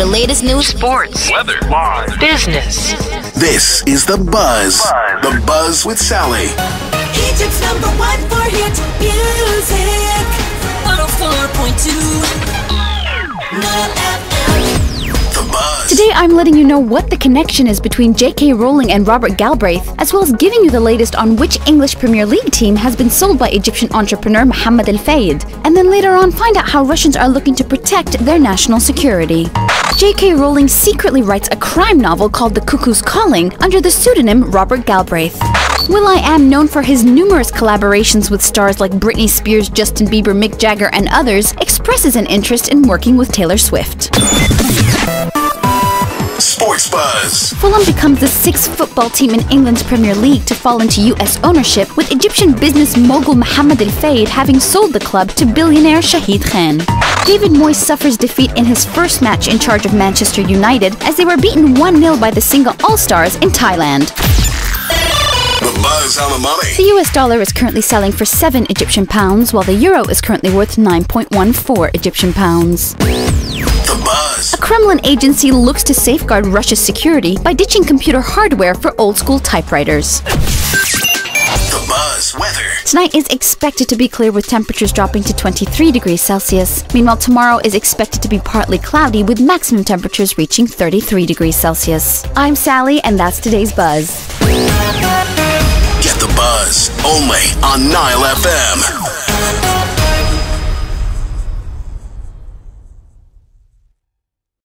the latest news, sports, weather, live, business. This is The Buzz. The Buzz with Sally. Egypt's number one for hit music. 104.2. Nile FM. The Buzz. Today I'm letting you know what the connection is between J.K. Rowling and Robert Galbraith, as well as giving you the latest on which English Premier League team has been sold by Egyptian entrepreneur Mohamed Al-Fayed. And then later on, find out how Russians are looking to protect their national security. J.K. Rowling secretly writes a crime novel called The Cuckoo's Calling under the pseudonym Robert Galbraith. Will.i.am, known for his numerous collaborations with stars like Britney Spears, Justin Bieber, Mick Jagger and others, expresses an interest in working with Taylor Swift. Sports Buzz. Fulham becomes the sixth football team in England's Premier League to fall into US ownership, with Egyptian business mogul Mohamed Al-Fayed having sold the club to billionaire Shahid Khan. David Moyes suffers defeat in his first match in charge of Manchester United, as they were beaten 1-0 by the Single All-Stars in Thailand. The Buzz on the money. The US dollar is currently selling for 7 Egyptian pounds, while the euro is currently worth 9.14 Egyptian pounds. The Buzz. A Kremlin agency looks to safeguard Russia's security by ditching computer hardware for old-school typewriters. The Buzz weather. Tonight is expected to be clear, with temperatures dropping to 23 degrees Celsius. Meanwhile, tomorrow is expected to be partly cloudy, with maximum temperatures reaching 33 degrees Celsius. I'm Sally, and that's today's Buzz. Get the Buzz only on Nile FM.